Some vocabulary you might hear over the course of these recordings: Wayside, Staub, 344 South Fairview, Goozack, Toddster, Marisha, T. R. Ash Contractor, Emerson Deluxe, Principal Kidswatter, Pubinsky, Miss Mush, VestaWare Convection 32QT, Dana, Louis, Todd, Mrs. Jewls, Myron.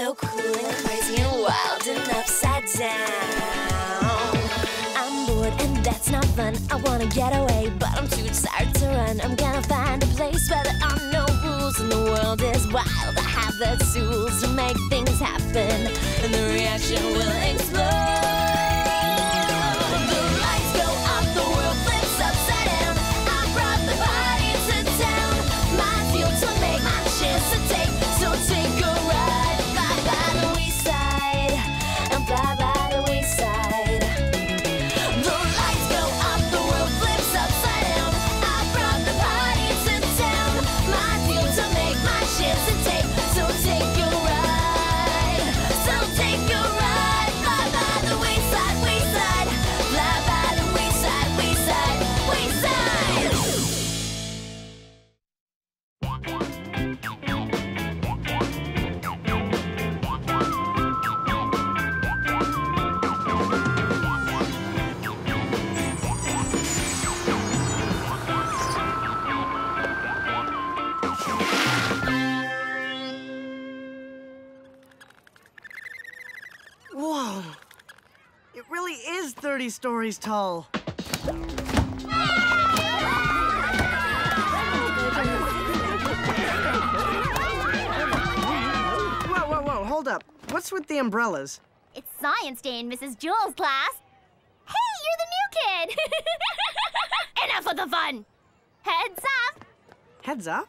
so cool and crazy and wild and upside down. I'm bored and that's not fun. I wanna get away, but I'm too tired to run. I'm gonna find a place where there are no rules and the world is wild. I have the tools to make things happen, and the reaction will explode. Stories tall. Whoa, hold up. What's with the umbrellas? It's science day in Mrs. Jewls' class. Hey, you're the new kid! Enough of the fun! Heads up! Heads up?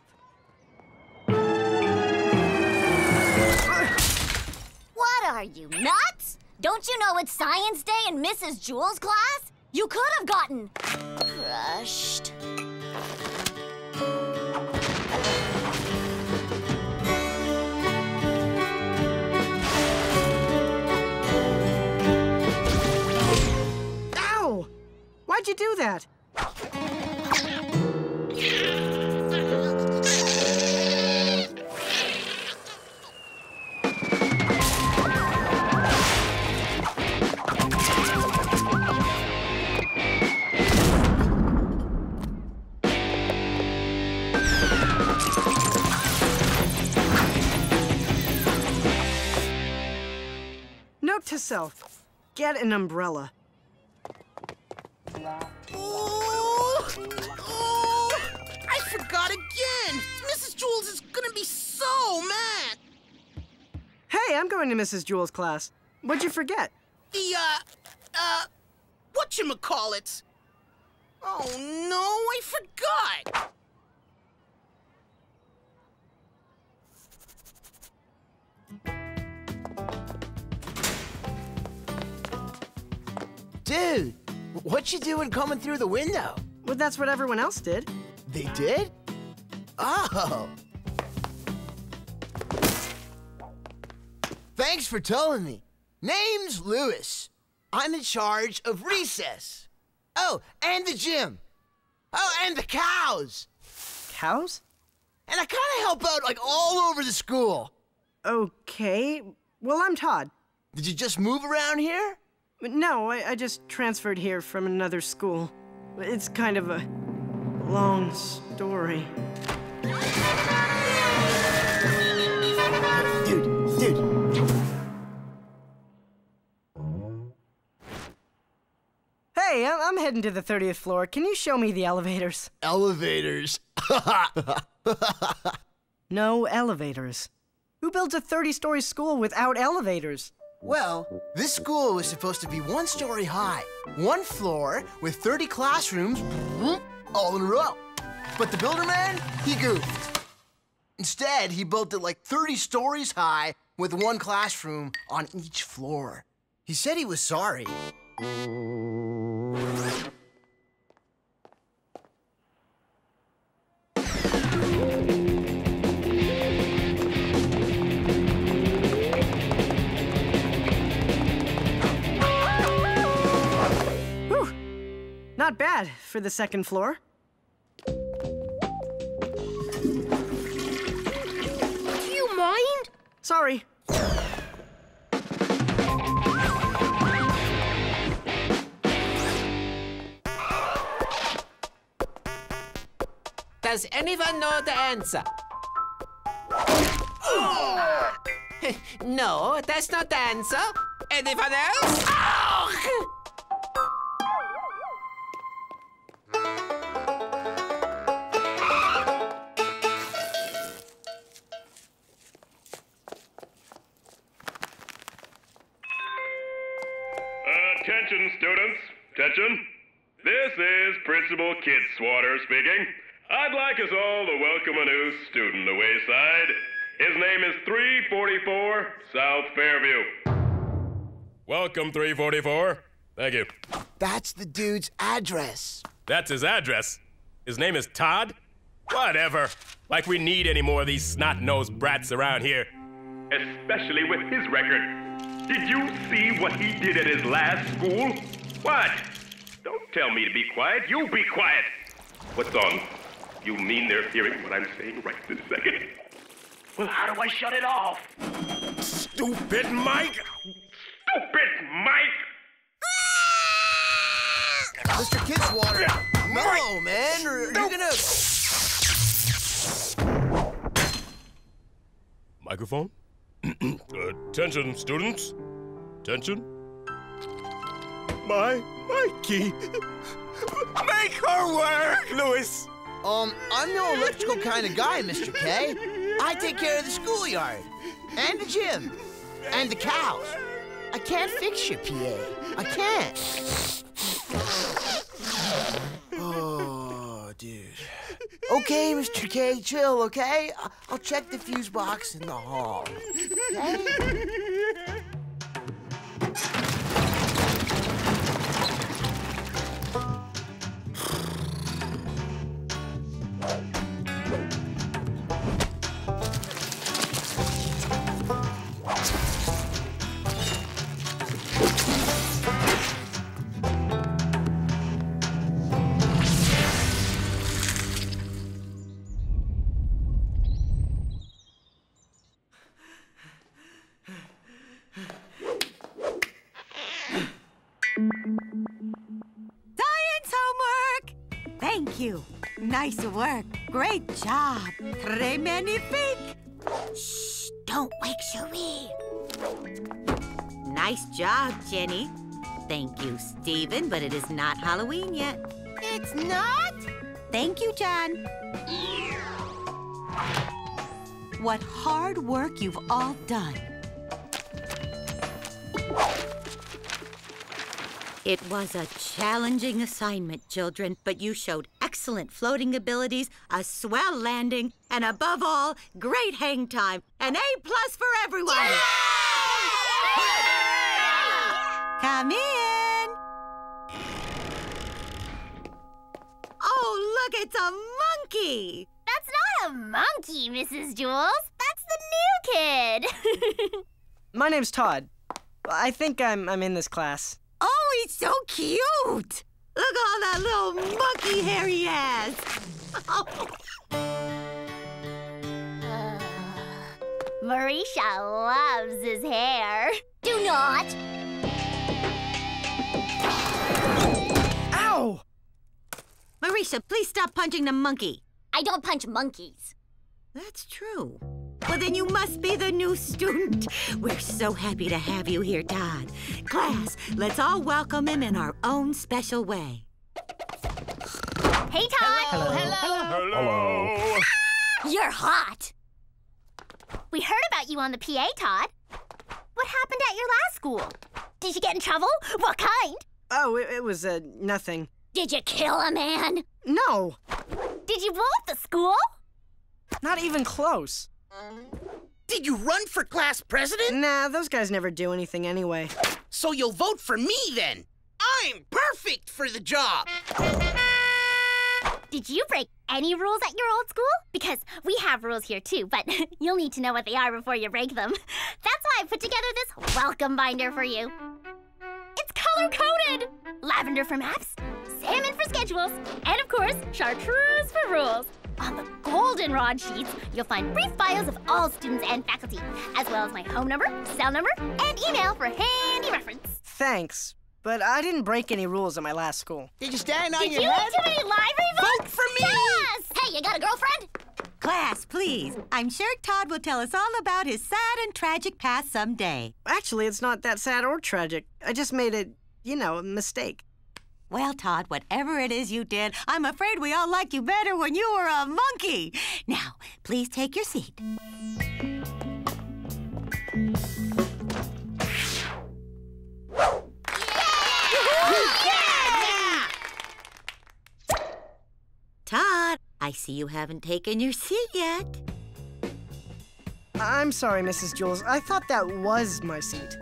What are you, nuts? Don't you know it's science day in Mrs. Jewls' class? You could have gotten crushed. Ow! Why'd you do that? To self, get an umbrella. Ooh, I forgot again. Mrs. Jewls is gonna be so mad. Hey, I'm going to Mrs. Jewls' class. What'd you forget? The whatchamacallit. Oh no, I forgot. Dude, what you doing coming through the window? Well, that's what everyone else did. They did? Oh. Thanks for telling me. Name's Louis. I'm in charge of recess. Oh, and the gym. Oh, and the cows. Cows? And I kind of help out, like, all over the school. Okay. Well, I'm Todd. Did you just move around here? No, I just transferred here from another school. It's kind of a long story. Dude. Hey, I'm heading to the 30th floor. Can you show me the elevators? Elevators? No elevators. Who builds a 30-story school without elevators? Well, this school was supposed to be one story high, one floor, with 30 classrooms, all in a row. But the builder man, he goofed. Instead, he built it like 30 stories high with one classroom on each floor. He said he was sorry. Not bad for the second floor. Do you mind? Sorry. Does anyone know the answer? Oh! No, that's not the answer. Anyone else? Oh! Attention, students. Attention. This is Principal Kidswatter speaking. I'd like us all to welcome a new student to Wayside. His name is 344 South Fairview. Welcome, 344. Thank you. That's the dude's address. That's his address? His name is Todd? Whatever. Like we need any more of these snot-nosed brats around here. Especially with his record. Did you see what he did at his last school? What? Don't tell me to be quiet. You be quiet. What's on? You mean they're hearing what I'm saying right this second? Well, how do I shut it off? Stupid Mike! Stupid Mike! Mr. Kidswatter! No, man! You're gonna... Microphone? Attention, students. Attention. Mikey! Make her work, Louis! I'm no electrical kind of guy, Mr. K. I take care of the schoolyard, and the gym, and the cows. I can't fix your PA. I can't. Oh, dude. Okay, Mr. K, chill, okay? I'll check the fuse box in the hall, okay? Nice work. Great job. Très magnifique. Shh, don't wake Cherie. Nice job, Jenny. Thank you, Stephen, but it is not Halloween yet. It's not? Thank you, John. What hard work you've all done. It was a challenging assignment, children, but you showed excellent floating abilities, a swell landing, and above all, great hang time. An A+ for everyone! Yeah! Yeah! Come in! Oh, look, it's a monkey! That's not a monkey, Mrs. Jewls. That's the new kid. My name's Todd. I think I'm in this class. Oh, he's so cute! Look at all that little monkey hair he has! Marisha loves his hair. Do not! Ow! Marisha, please stop punching the monkey. I don't punch monkeys. That's true. Well, then you must be the new student. We're so happy to have you here, Todd. Class, let's all welcome him in our own special way. Hey, Todd. Hello. Hello. Ah! You're hot. We heard about you on the PA, Todd. What happened at your last school? Did you get in trouble? What kind? Oh, it was nothing. Did you kill a man? No. Did you blow up the school? Not even close. Did you run for class president? Nah, those guys never do anything anyway. So you'll vote for me, then? I'm perfect for the job! Did you break any rules at your old school? Because we have rules here, too, but you'll need to know what they are before you break them. That's why I put together this welcome binder for you. It's color-coded! Lavender for maps, salmon for schedules, and, of course, chartreuse for rules. On the goldenrod sheets, you'll find brief bios of all students and faculty, as well as my home number, cell number, and email for handy reference. Thanks, but I didn't break any rules at my last school. Did you stand on your head? Did you do any library votes? Vote for me! Yes! Hey, you got a girlfriend? Class, please. please. I'm sure Todd will tell us all about his sad and tragic past someday. Actually, it's not that sad or tragic. I just made a, you know, a mistake. Well, Todd, whatever it is you did, I'm afraid we all like you better when you were a monkey. Now, please take your seat. Todd, I see you haven't taken your seat yet. I'm sorry, Mrs. Jewls. I thought that was my seat.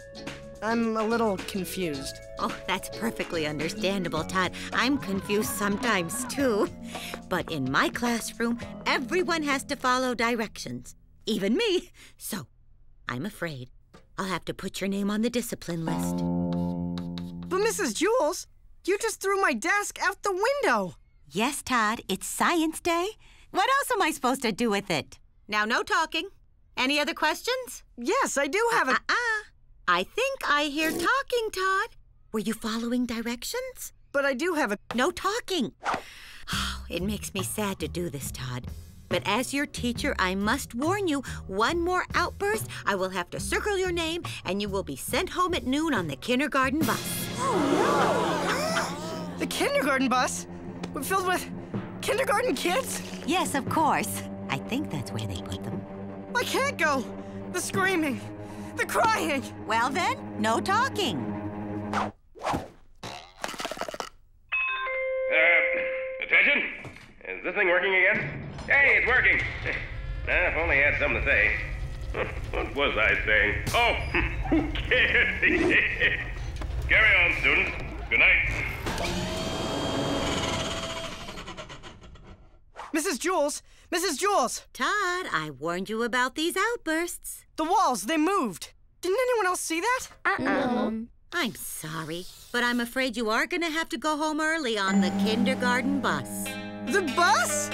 I'm a little confused. Oh, that's perfectly understandable, Todd. I'm confused sometimes, too. But in my classroom, everyone has to follow directions. Even me. So, I'm afraid I'll have to put your name on the discipline list. But, Mrs. Jewls, you just threw my desk out the window. Yes, Todd, it's Science Day. What else am I supposed to do with it? Now, no talking. Any other questions? Yes, I do have a... I think I hear talking, Todd. Were you following directions? But I do have a... No talking. Oh, it makes me sad to do this, Todd. But as your teacher, I must warn you, one more outburst, I will have to circle your name, and you will be sent home at noon on the kindergarten bus. Oh, no. The kindergarten bus? We're filled with kindergarten kids? Yes, of course. I think that's where they put them. I can't go. The screaming, the crying. Well then, no talking. Attention? Is this thing working again? Hey, it's working. If only I had something to say. What was I saying? Oh, who cares? Carry on, students. Good night. Mrs. Jewls! Mrs. Jewls! Todd, I warned you about these outbursts. The walls, they moved. Didn't anyone else see that? No. I'm sorry, but I'm afraid you are going to have to go home early on the kindergarten bus. The bus?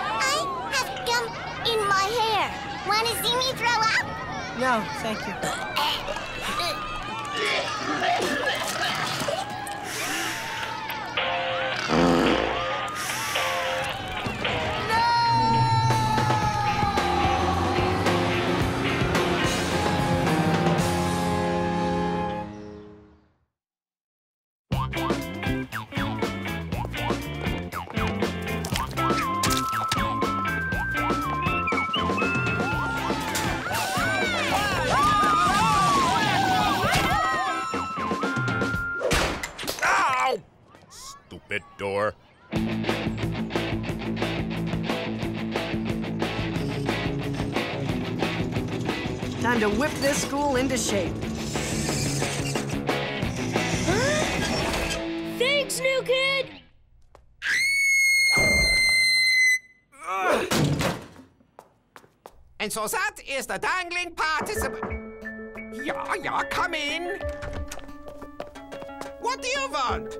I have gum in my hair. Want to see me throw up? No, thank you. Door. Time to whip this school into shape. Huh? Thanks, new kid! And so that is the dangling participle. Yeah, come in. What do you want?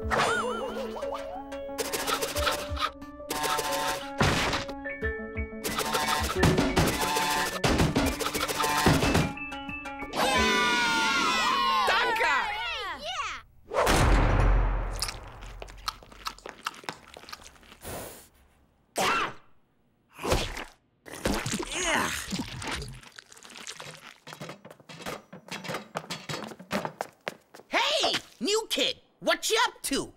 What you up to?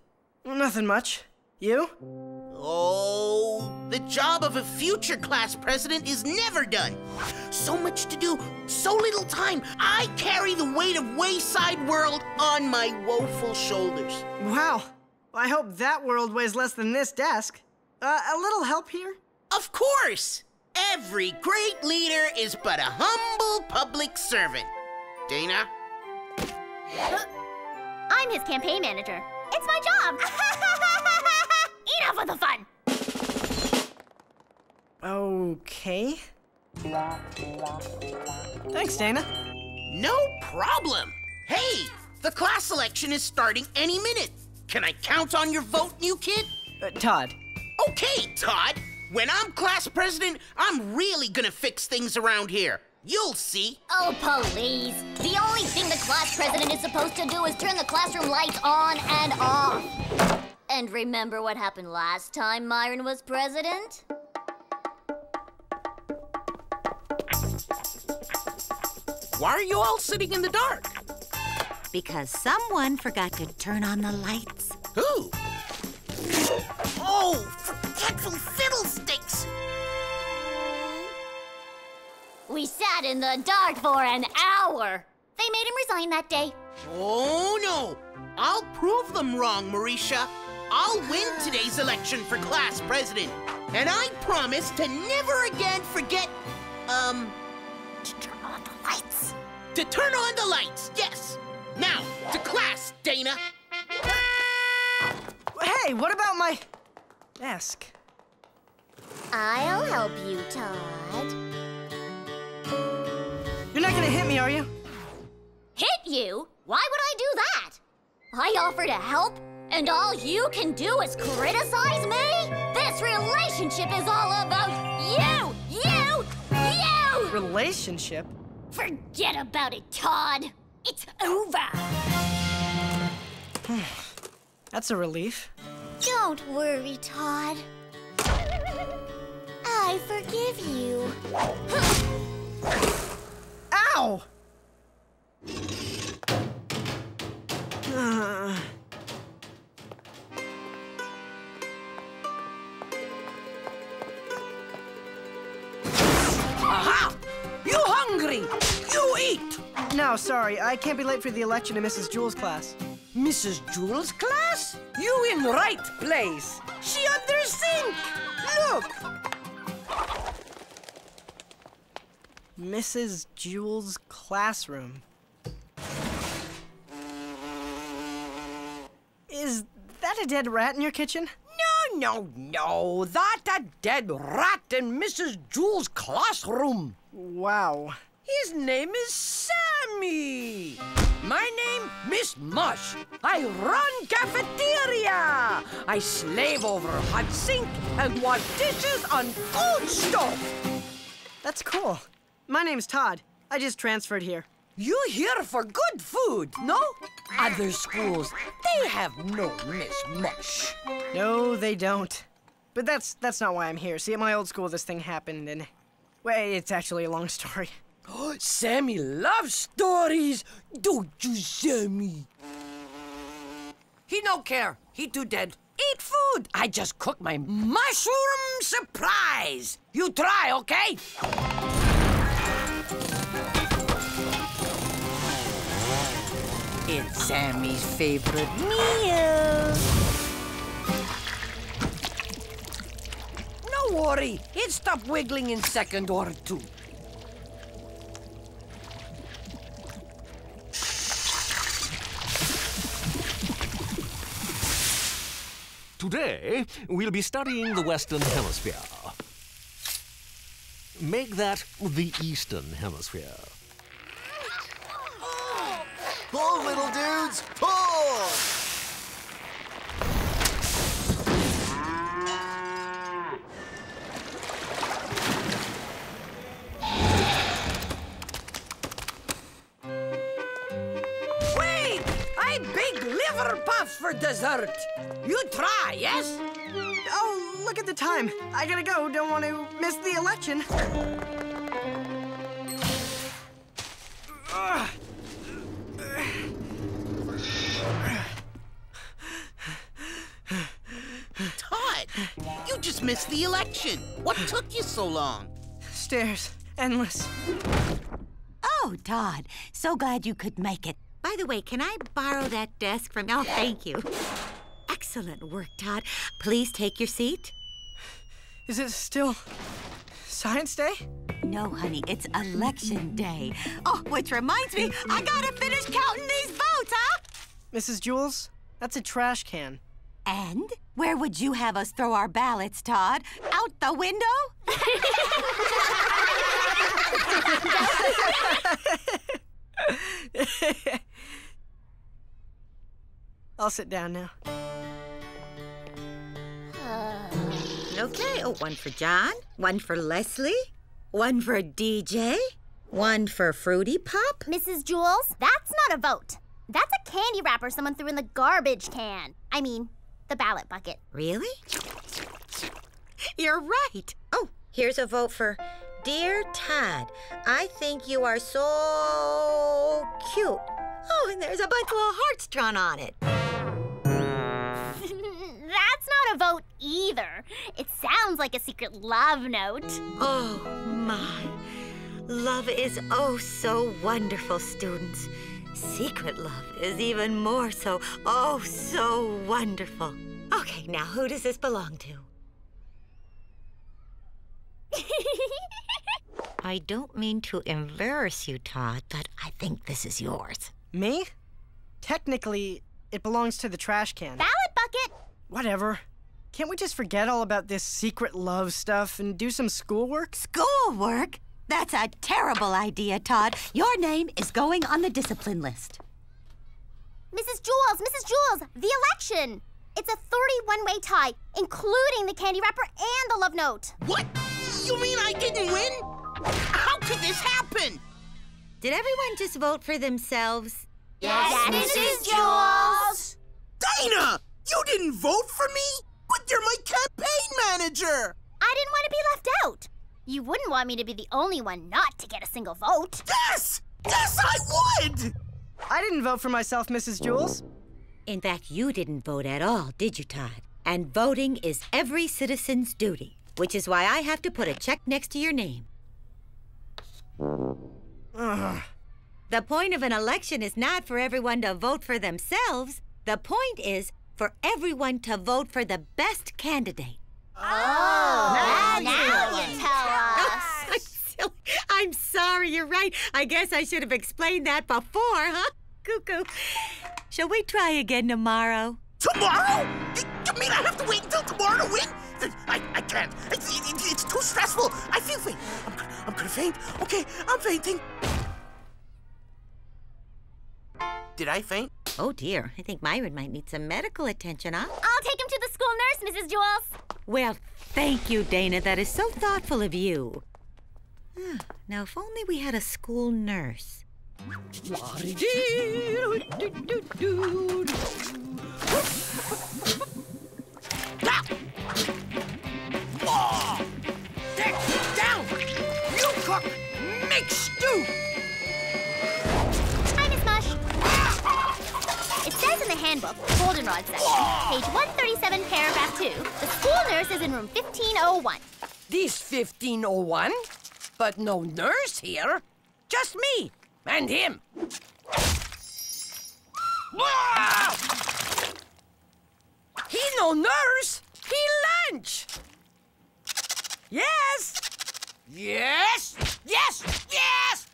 Nothing much. You? Oh, the job of a future class president is never done. So much to do, so little time. I carry the weight of Wayside World on my woeful shoulders. Wow. I hope that world weighs less than this desk. A little help here? Of course. Every great leader is but a humble public servant. Dana? I'm his campaign manager. It's my job! Enough with the fun! Okay. Thanks, Dana. No problem! Hey, the class election is starting any minute. Can I count on your vote, new kid? Todd. Okay, Todd. When I'm class president, I'm really gonna fix things around here. You'll see. Oh, please. The only thing the class president is supposed to do is turn the classroom lights on and off. And remember what happened last time Myron was president? Why are you all sitting in the dark? Because someone forgot to turn on the lights. Who? Oh, forgetful fiddlesticks! We sat in the dark for an hour. They made him resign that day. Oh, no. I'll prove them wrong, Marisha. I'll win today's election for class president. And I promise to never again forget, to turn on the lights. To turn on the lights, yes. Now, to class, Dana. Hey, what about my desk? I'll help you, Todd. You're not gonna hit me, are you? Hit you? Why would I do that? I offer to help, and all you can do is criticize me? This relationship is all about you! You! You! Relationship? Forget about it, Todd. It's over. That's a relief. Don't worry, Todd. I forgive you. Ow! Aha! You hungry? You eat! No, sorry. I can't be late for the election in Mrs. Jewls' class. Mrs. Jewls' class? You in right place. She under sink. Look! Mrs. Jewls' classroom. Is that a dead rat in your kitchen? No, no, no. That a dead rat in Mrs. Jewls' classroom. Wow. His name is Sammy. My name, Miss Mush. I run cafeteria. I slave over hot sink and wash dishes on food stove. That's cool. My name's Todd. I just transferred here. You here for good food, no? Other schools, they have no Miss Mush. No, they don't. But that's not why I'm here. See, at my old school, this thing happened, and... Well, it's actually a long story. Oh, Sammy loves stories, don't you, Sammy? He no care. He too dead. Eat food. I just cooked my mushroom surprise. You try, okay? It's Sammy's favorite meal. No worry. It stopped wiggling in second or two. Today, we'll be studying the Western Hemisphere. Make that the Eastern Hemisphere. Pull, little dudes, pull! Wait! I baked liver puffs for dessert. You try, yes? Oh, look at the time. I gotta go. Don't want to miss the election. Todd, you just missed the election. What took you so long? Stairs. Endless. Oh, Todd, so glad you could make it. By the way, can I borrow that desk from... Oh, thank you. Excellent work, Todd. Please take your seat. Is it still Science Day? No, honey, it's Election Day. Oh, which reminds me, I gotta finish counting these votes, huh? Mrs. Jewls, that's a trash can. And where would you have us throw our ballots, Todd? Out the window? I'll sit down now. Okay, oh, one for John, one for Leslie, one for DJ, One for Fruity Pop? Mrs. Jewls, that's not a vote. That's a candy wrapper someone threw in the garbage can. I mean, the ballot bucket. Really? You're right. Oh, here's a vote for Dear Todd. I think you are so cute. Oh, and there's a bunch of little hearts drawn on it. That's not a vote either. It sounds like a secret love note. Oh, my. Love is oh so wonderful, students. Secret love is even more so, oh so wonderful. Okay, now who does this belong to? I don't mean to embarrass you, Todd, but I think this is yours. Me? Technically, it belongs to the trash can. Ballot bucket! Whatever. Can't we just forget all about this secret love stuff and do some schoolwork? Schoolwork? That's a terrible idea, Todd. Your name is going on the discipline list. Mrs. Jewls, the election! It's a 31-way tie, including the candy wrapper and the love note. What? You mean I didn't win? How could this happen? Did everyone just vote for themselves? Yes, Mrs. Jewls! Dana! You didn't vote for me? But you're my campaign manager! I didn't want to be left out. You wouldn't want me to be the only one not to get a single vote. Yes! Yes, I would! I didn't vote for myself, Mrs. Jewls. In fact, you didn't vote at all, did you, Todd? And voting is every citizen's duty, which is why I have to put a check next to your name. Ugh. The point of an election is not for everyone to vote for themselves. The point is for everyone to vote for the best candidate. Oh! Now you tell us! Oh, I'm sorry, you're right. I guess I should have explained that before, huh? Cuckoo. Shall we try again tomorrow? Tomorrow? You mean I have to wait until tomorrow to win? I can't. It's too stressful. I feel faint. I'm gonna faint. Okay, I'm fainting. Did I faint? Oh, dear. I think Myron might need some medical attention, huh? I'll take him to the school nurse, Mrs. Jewls. Well, thank you, Dana. That is so thoughtful of you. Now, if only we had a school nurse. Oh! Down! You cook! Make stew! Hi, Miss Mush. It says in the handbook, Goldenrod section, page 137, paragraph 2, the school nurse is in room 1501. This 1501? But no nurse here. Just me and him. He's no nurse. He lunch. Yes. Yes. Yes. Yes.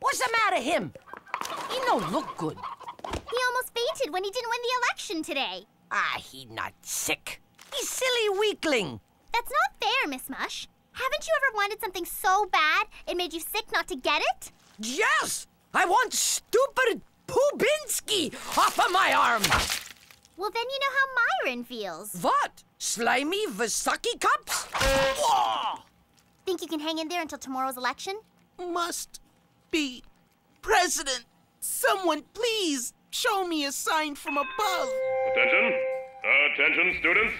What's the matter with him? He no look good. He almost fainted when he didn't win the election today. Ah, he not sick. He's silly weakling. That's not fair, Miss Mush. Haven't you ever wanted something so bad it made you sick not to get it? Yes! I want stupid Pubinsky off of my arm! Well, then you know how Myron feels. What? Slimy Vasaki cups? Think you can hang in there until tomorrow's election? Must be president. Someone, please, show me a sign from above. Attention. Attention, students.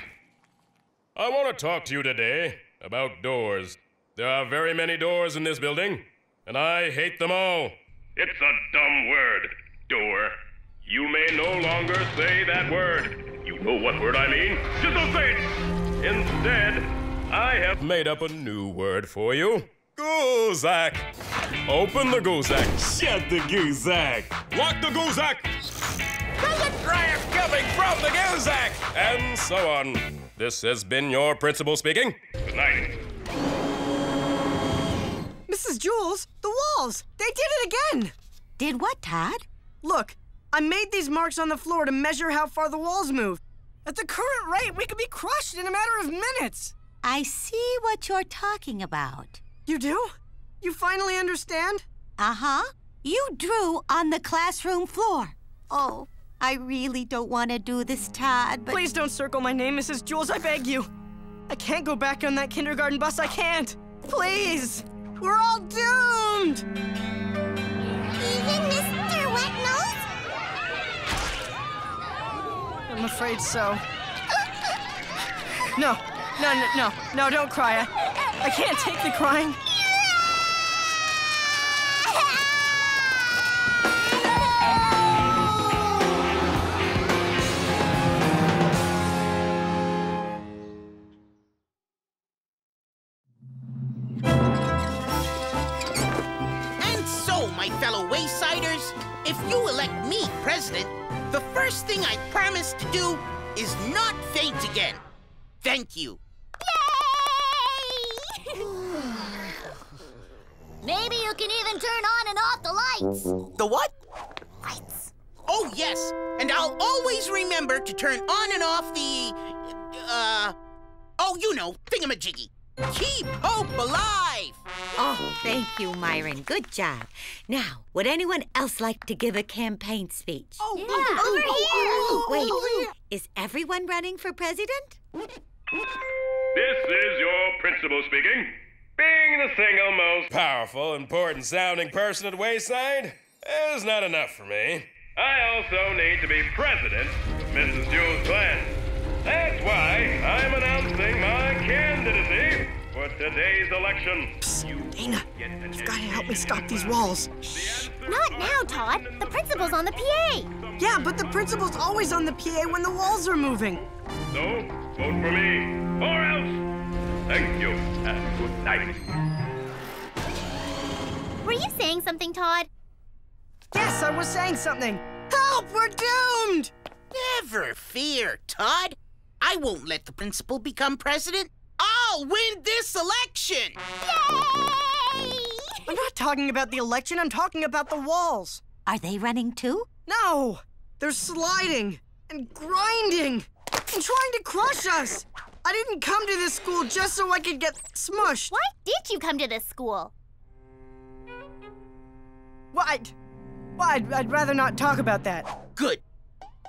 I want to talk to you today about doors. There are very many doors in this building, and I hate them all. It's a dumb word, door. You may no longer say that word. You know what word I mean. Just don't say it. Instead, I have made up a new word for you. Goozack. Open the Goozack. Shut the Goozack. Lock the Goozack. There's a draft coming from the Goozack. And so on. This has been your principal speaking. Good night. Mrs. Jewls, the walls, they did it again. Did what, Todd? Look, I made these marks on the floor to measure how far the walls move. At the current rate, we could be crushed in a matter of minutes. I see what you're talking about. You do? You finally understand? Uh-huh. You drew on the classroom floor. Oh. I really don't want to do this, Todd, but... Please don't circle my name, Mrs. Jewls, I beg you. I can't go back on that kindergarten bus, I can't. Please! We're all doomed! Even Mr. Wet Nose? I'm afraid so. No, no, no, no, no, don't cry. I can't take the crying. Thank you. Yay! Maybe you can even turn on and off the lights. The what? Lights. Oh, yes. And I'll always remember to turn on and off the... oh, you know, thingamajiggy. Keep hope alive! Oh, thank you, Myron. Good job. Now, would anyone else like to give a campaign speech? Oh, yeah. Over here! Wait, is everyone running for president? This is your principal speaking. Being the single most powerful, important-sounding person at Wayside is not enough for me. I also need to be president of Mrs. Jewls' plan. That's why I'm announcing my candidacy for today's election. Psst, Dana, you've got to help me stop these walls. Shh. Not now, Todd. The principal's on the PA. Yeah, but the principal's always on the PA when the walls are moving. So, vote for me, or else. Thank you, and good night. Were you saying something, Todd? Yes, I was saying something. Help, we're doomed! Never fear, Todd. I won't let the principal become president. I'll win this election! Yay! I'm not talking about the election, I'm talking about the walls. Are they running too? No! They're sliding and grinding and trying to crush us! I didn't come to this school just so I could get smushed. Why did you come to this school? Well, I'd rather not talk about that. Good.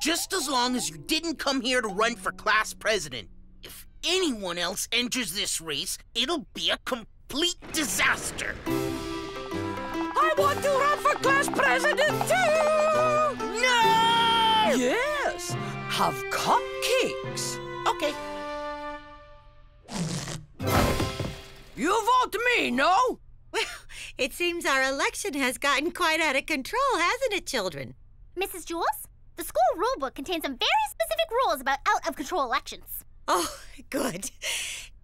Just as long as you didn't come here to run for class president. If anyone else enters this race, it'll be a complete disaster. I want to run for class president too! No! Yes! Have cupcakes. Okay. You vote me, no? Well, it seems our election has gotten quite out of control, hasn't it, children? Mrs. Jewls? The school rule book contains some very specific rules about out-of-control elections. Oh, good.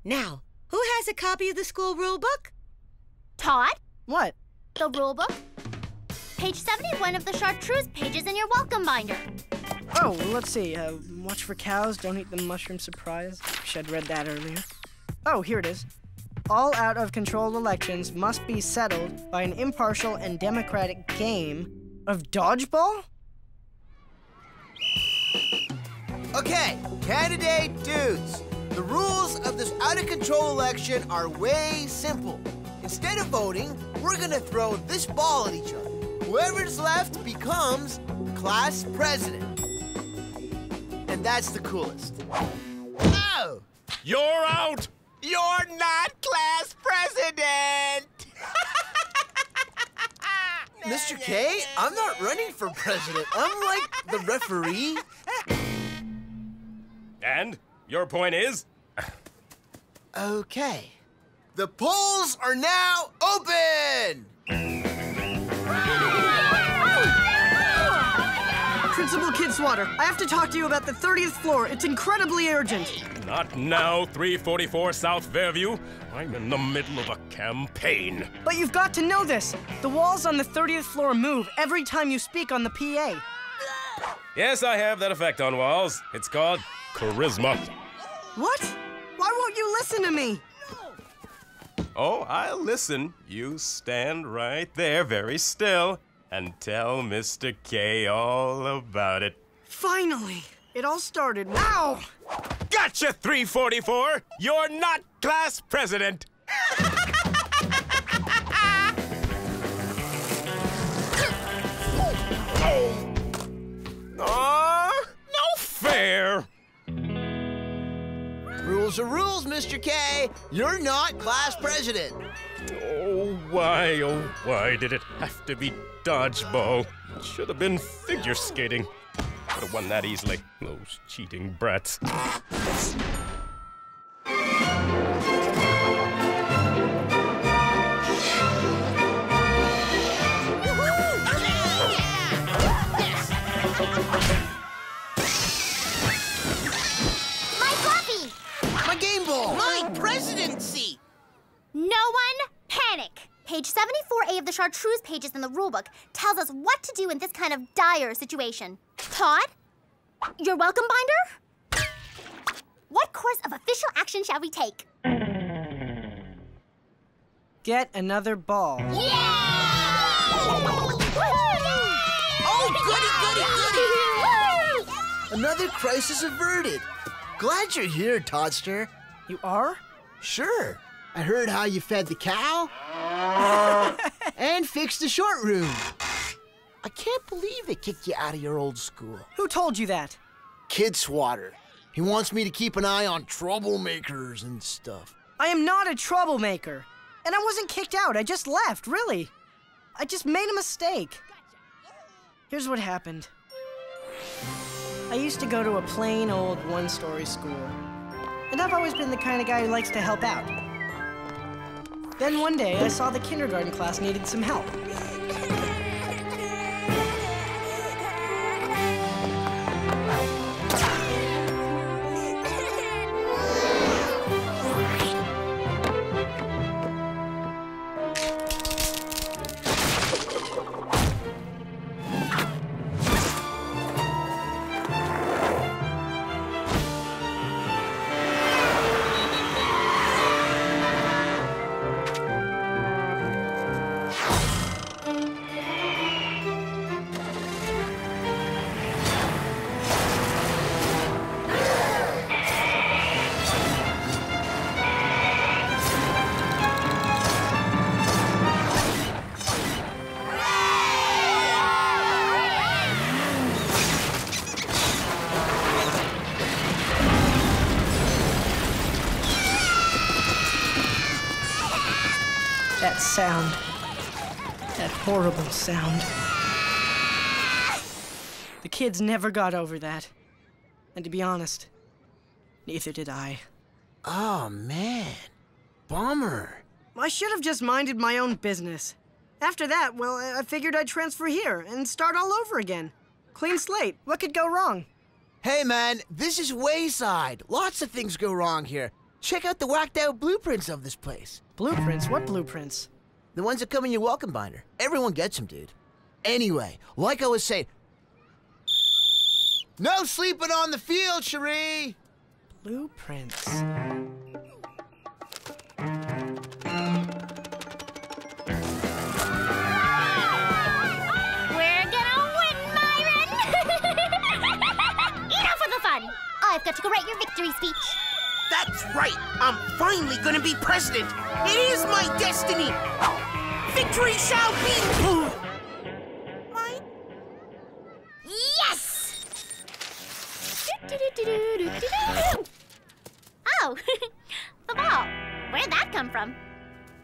Now, who has a copy of the school rule book? Todd? What? The rule book. Page 71 of the chartreuse pages in your welcome binder. Oh, let's see. Watch for cows, don't eat the mushroom surprise. Wish I'd read that earlier. Oh, here it is. All out-of-control elections must be settled by an impartial and democratic game of dodgeball? Okay, candidate dudes, the rules of this out-of-control election are way simple. Instead of voting, we're gonna throw this ball at each other. Whoever's left becomes class president. And that's the coolest. Oh! You're out! You're not class president! Mr. K, I'm not running for president. I'm like the referee. And your point is? Okay. The polls are now open! Principal Kidswatter, I have to talk to you about the 30th floor. It's incredibly urgent. Not now, 344 South Fairview. I'm in the middle of a campaign. But you've got to know this. The walls on the 30th floor move every time you speak on the PA. Yes, I have that effect on walls. It's called charisma. What? Why won't you listen to me? Oh, I'll listen. You stand right there very still and tell Mr. K all about it. Finally. It all started. Now. Gotcha, 344. You're not class president. No fair. rules are rules, Mr. K. You're not class president. Oh, why did it have to be dodgeball? It should have been figure skating. Could have won that easily. Those cheating brats. Presidency! No one panic! Page 74A of the Chartreuse pages in the rulebook tells us what to do in this kind of dire situation. Todd, your welcome binder? What course of official action shall we take? Get another ball. Yay! Yay! Oh, goody, goody, goody! Another crisis averted. Glad you're here, Toddster. You are? Sure. I heard how you fed the cow and fixed the short room. I can't believe they kicked you out of your old school. Who told you that? Kidswatter. He wants me to keep an eye on troublemakers and stuff. I am not a troublemaker. And I wasn't kicked out. I just left, really. I just made a mistake. Here's what happened. I used to go to a plain old one-story school. And I've always been the kind of guy who likes to help out. Then one day, I saw the kindergarten class needed some help. Sound. That horrible sound. The kids never got over that. And to be honest, neither did I. Oh, man. Bummer. I should have just minded my own business. After that, well, I figured I'd transfer here and start all over again. Clean slate. What could go wrong? Hey, man, this is Wayside. Lots of things go wrong here. Check out the whacked-out blueprints of this place. Blueprints? What blueprints? The ones that come in your welcome binder. Everyone gets them, dude. Anyway, like I was saying... No sleeping on the field, Cherie! Blueprints. We're gonna win, Myron! Enough with the fun! I've got to go write your victory speech. That's right! I'm finally gonna be president! It is my destiny! Victory shall be... Mine? Yes! Oh, the ball. Where'd that come from?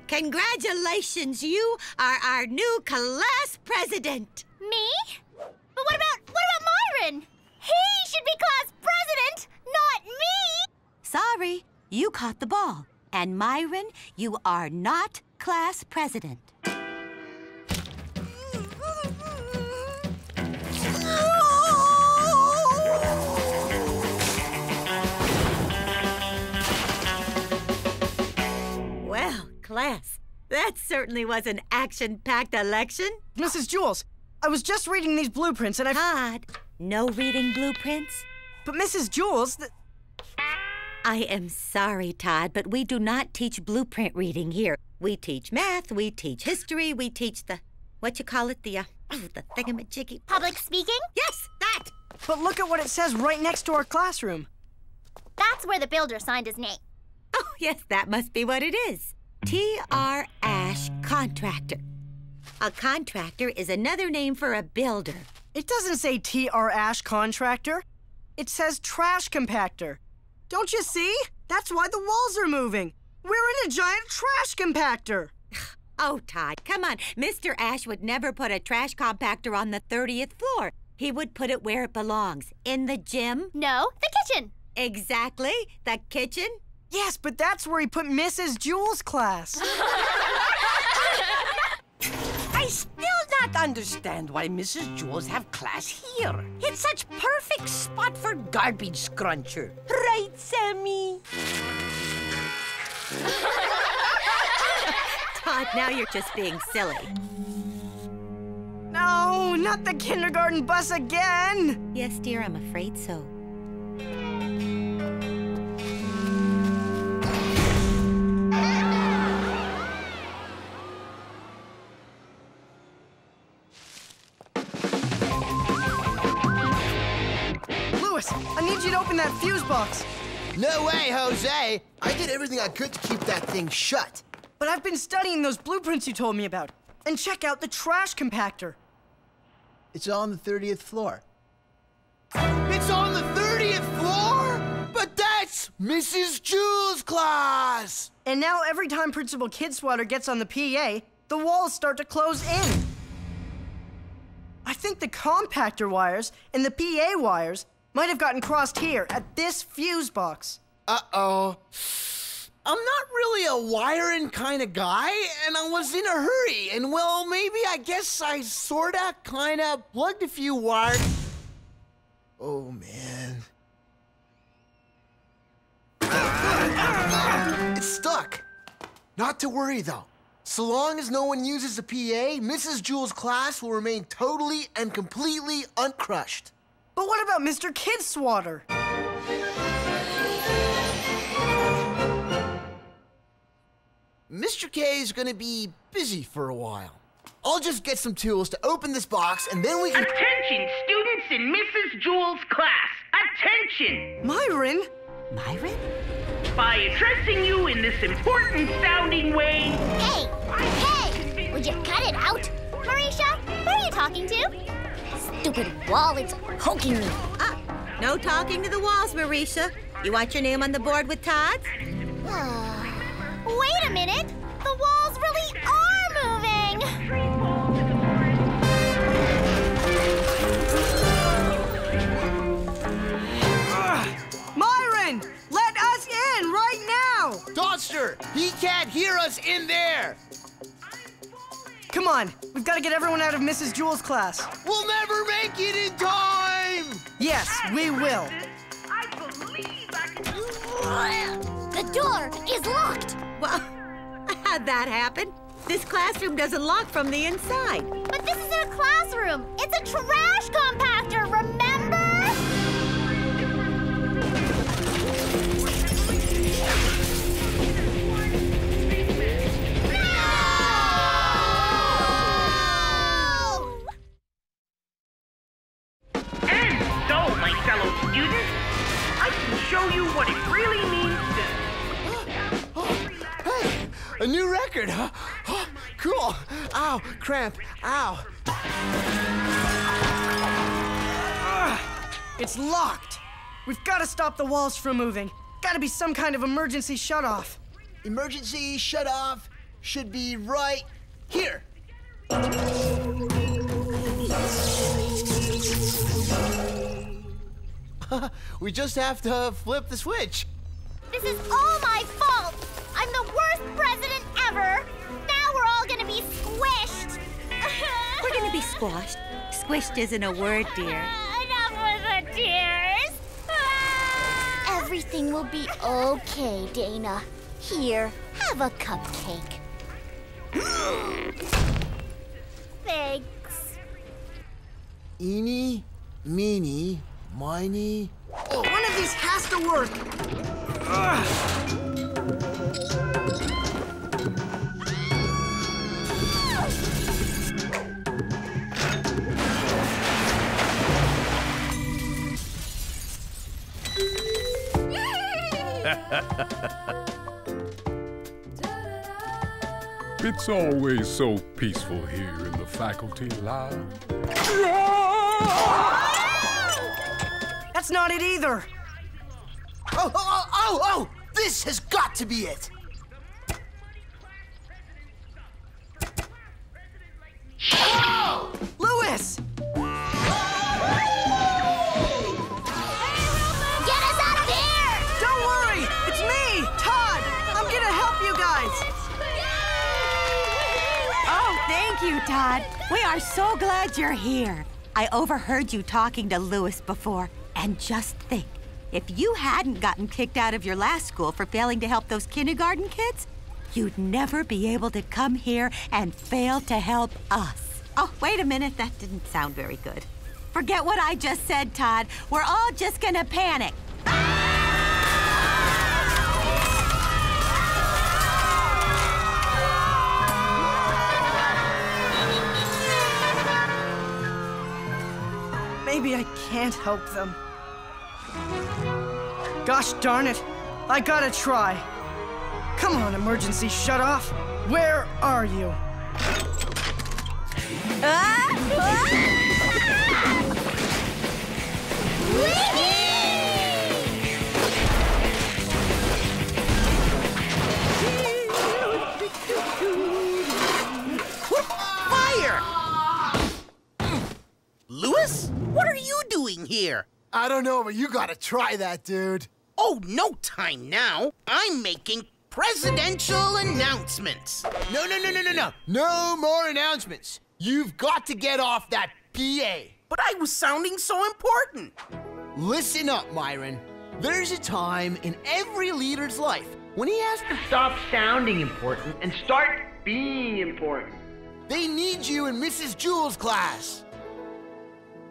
Congratulations, you are our new class president! Me? But what about Myron? He should be class president, not me! Sorry, you caught the ball. And Myron, you are not class president. Well, class, that certainly was an action-packed election. Mrs. Jewls, I was just reading these blueprints and I... Todd, no reading blueprints? But Mrs. Jewls... I am sorry, Todd, but we do not teach blueprint reading here. We teach math, we teach history, we teach the... What you call it? The, the thingamajiggy... Public speaking? Yes, that! But look at what it says right next to our classroom. That's where the builder signed his name. Oh, yes, that must be what it is. T. R. Ash Contractor. A contractor is another name for a builder. It doesn't say T. R. Ash Contractor. It says trash compactor. Don't you see? That's why the walls are moving. We're in a giant trash compactor. Oh, Todd, come on. Mr. Ash would never put a trash compactor on the 30th floor. He would put it where it belongs. In the gym? No, the kitchen. Exactly, the kitchen. Yes, but that's where he put Mrs. Jewls' class. I still not understand why Mrs. Jewls have class here. It's such perfect spot for garbage scruncher. Right, Sammy? Todd, now you're just being silly. No, not the kindergarten bus again. Yes, dear, I'm afraid so. Louis, I need you to open that fuse box. No way, Jose. I did everything I could to keep that thing shut. But I've been studying those blueprints you told me about. And check out the trash compactor. It's on the 30th floor. It's on the 30th floor? But that's Mrs. Jewls' class! And now every time Principal Kidswatter gets on the PA, the walls start to close in. I think the compactor wires and the PA wires might have gotten crossed here at this fuse box. Uh-oh. I'm not really a wiring kind of guy, and I was in a hurry, and well, maybe I guess I sorta kinda plugged a few wires. Oh, man. It's stuck. Not to worry, though. So long as no one uses the PA, Mrs. Jewls' class will remain totally and completely uncrushed. But what about Mr. Kidswatter? Mr. K is gonna be busy for a while. I'll just get some tools to open this box, and then we can... Attention, students in Mrs. Jewls' class! Attention! Myron? Myron? By addressing you in this important-sounding way... Hey! Hey! Would you cut it out? Marisha, who are you talking to? Stupid wall, it's poking me. No talking to the walls, Marisha. You want your name on the board with Todd's? Wait a minute! The walls really are moving! Myron! Let us in right now! Toadster! He can't hear us in there! Come on, we've got to get everyone out of Mrs. Jewls' class. We'll never make it in time! Yes, we will. I believe I can... The door is locked! Well, how'd that happen? This classroom doesn't lock from the inside. But this isn't a classroom. It's a trash compactor, remember? No! And so, my fellow students, I can show you what it really means to... A new record, huh? Oh, cool. Ow, cramp. Ow. It's locked. We've got to stop the walls from moving. Got to be some kind of emergency shutoff. Emergency shutoff should be right here. We just have to flip the switch. This is all my fault. I'm the worst president ever! Now we're all gonna be squished! We're gonna be squashed. Squished isn't a word, dear. Enough with the tears! Everything will be okay, Dana. Here, have a cupcake. Thanks. Eeny, meeny, miny... Oh, one of these has to work! It's always so peaceful here in the faculty lounge. That's not it either. Oh, oh, oh, oh, oh! This has got to be it! Whoa! Louis! Get us out of here! Don't worry! It's me, Todd! I'm gonna help you guys! Oh, thank you, Todd. We are so glad you're here. I overheard you talking to Louis before, and just think, if you hadn't gotten kicked out of your last school for failing to help those kindergarten kids, you'd never be able to come here and fail to help us. Oh, wait a minute, that didn't sound very good. Forget what I just said, Todd. We're all just gonna panic. Maybe I can't help them. Gosh darn it, I gotta try. Come on, emergency shutoff. Where are you? Fire! Louis? What are you doing here? I don't know, but you gotta try that, dude. Oh, no time now. I'm making presidential announcements. No. No more announcements. You've got to get off that PA. But I was sounding so important. Listen up, Myron. There's a time in every leader's life when he has to stop sounding important and start being important. They need you in Mrs. Jewls' class.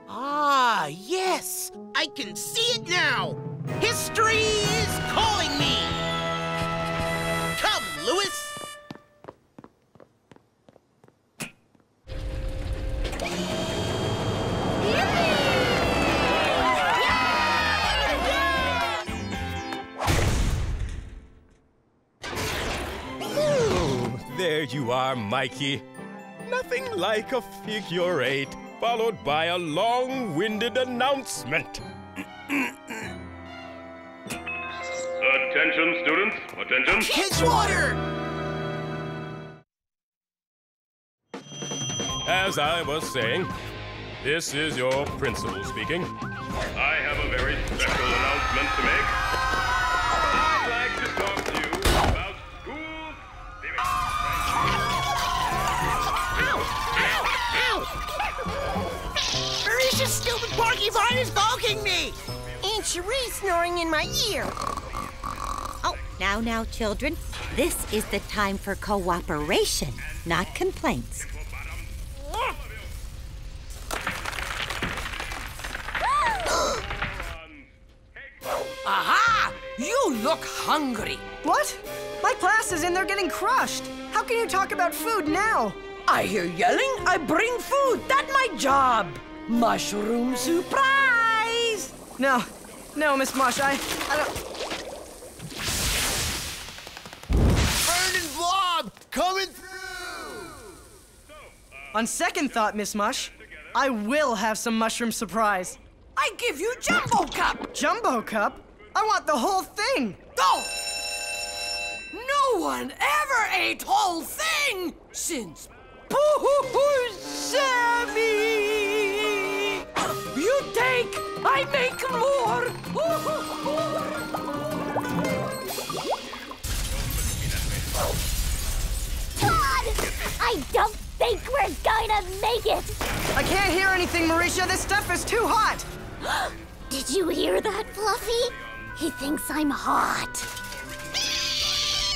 Ah, yes. I can see it now. History is calling me! Come, Louis! Oh, there you are, Mikey. Nothing like a figure eight, followed by a long-winded announcement. Attention, students. Attention. Kidswatter! As I was saying, this is your principal speaking. I have a very special announcement to make. I'd like to talk to you about school theory. Ow! Marisha's stupid porcupine is poking me! And Cherie snoring in my ear. Now, children, this is the time for cooperation, not complaints. Aha! You look hungry. What? My class is in there getting crushed. How can you talk about food now? I hear yelling, I bring food. That's my job. Mushroom surprise! No, Miss Mush, I don't... Coming through! On second thought, Miss Mush, I will have some mushroom surprise. I give you Jumbo Cup! Jumbo Cup? I want the whole thing! Oh! No one ever ate whole thing since Boo-hoo-hoo Sammy! You take, I make more! Boo-hoo-hoo. I don't think we're gonna make it! I can't hear anything, Marisha. This stuff is too hot! Did you hear that, Fluffy? He thinks I'm hot.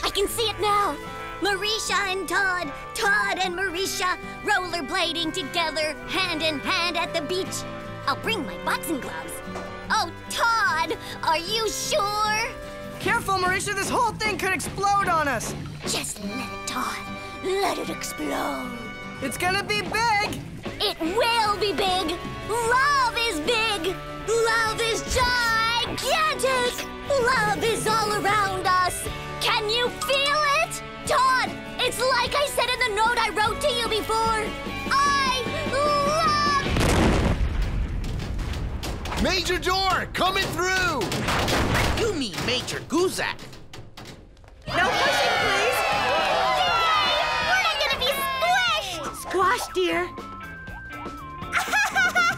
I can see it now. Marisha and Todd, Todd and Marisha, rollerblading together, hand in hand at the beach. I'll bring my boxing gloves. Oh, Todd, are you sure? Careful, Marisha. This whole thing could explode on us. Just let it, Todd. Let it explode. It's gonna be big. It will be big. Love is big. Love is gigantic. Love is all around us. Can you feel it? Todd, it's like I said in the note I wrote to you before. I love... Major Door, coming through. You mean Major Goozack. Mush, dear. Enough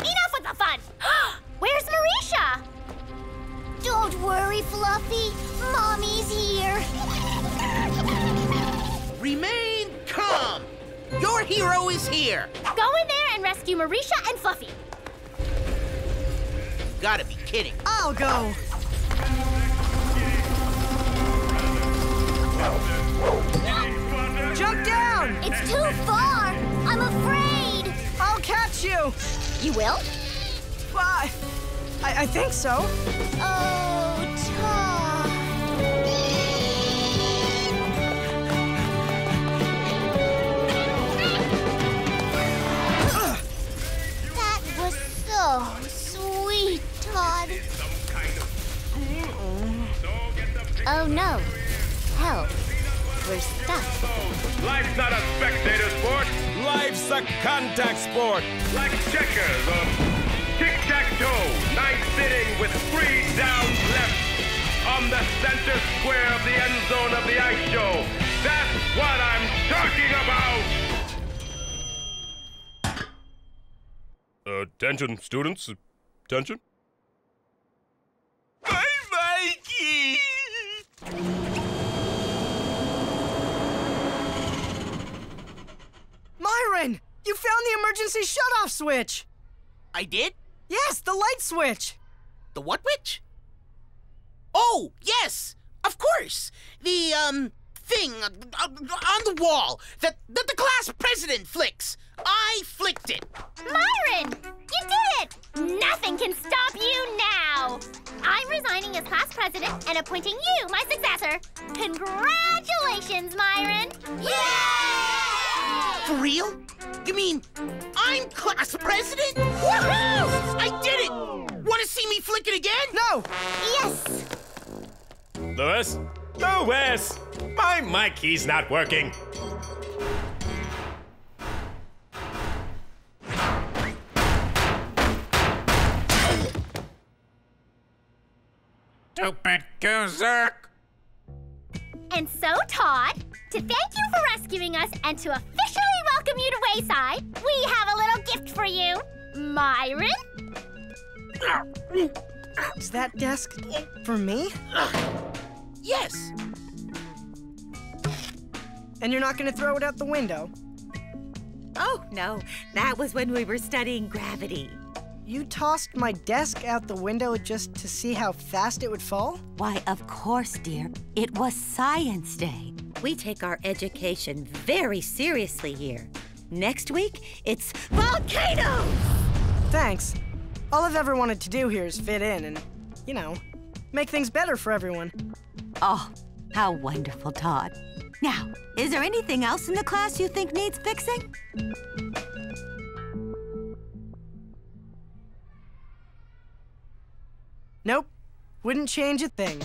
with the fun. Where's Marisha? Don't worry, Fluffy. Mommy's here. Remain calm. Your hero is here. Go in there and rescue Marisha and Fluffy. You gotta be kidding. I'll go. Jump down! It's too far! I'm afraid! I'll catch you! You will? I think so. Oh, Todd. That was so sweet, Todd. Oh, no. Help. We're stuck. Life's not a spectator sport. Life's a contact sport. Like checkers or tic-tac-toe. Ninth inning with 3 down left. On the center square of the end zone of the ice show. That's what I'm talking about. Attention, students. Attention. Bye-bye, kids. Myron, you found the emergency shut-off switch. I did? Yes, the light switch. The what switch? Oh, yes, of course. The, thing on the wall that the class president flicks. I flicked it. Myron, you did it. Nothing can stop you now. I'm resigning as class president and appointing you my successor. Congratulations, Myron. Yay! For real? You mean I'm class president? Woohoo! I did it! Want to see me flick it again? No! Yes! Louis? Louis! My mic key's not working. Stupid Goozack! And so, Todd, to thank you for rescuing us and to officially welcome you to Wayside, we have a little gift for you. Myron? Is that desk for me? Yes. And you're not going to throw it out the window? Oh, no. That was when we were studying gravity. You tossed my desk out the window just to see how fast it would fall? Why, of course, dear. It was Science Day. We take our education very seriously here. Next week, it's volcanoes! Thanks. All I've ever wanted to do here is fit in and, you know, make things better for everyone. Oh, how wonderful, Todd. Now, is there anything else in the class you think needs fixing? Nope. Wouldn't change a thing.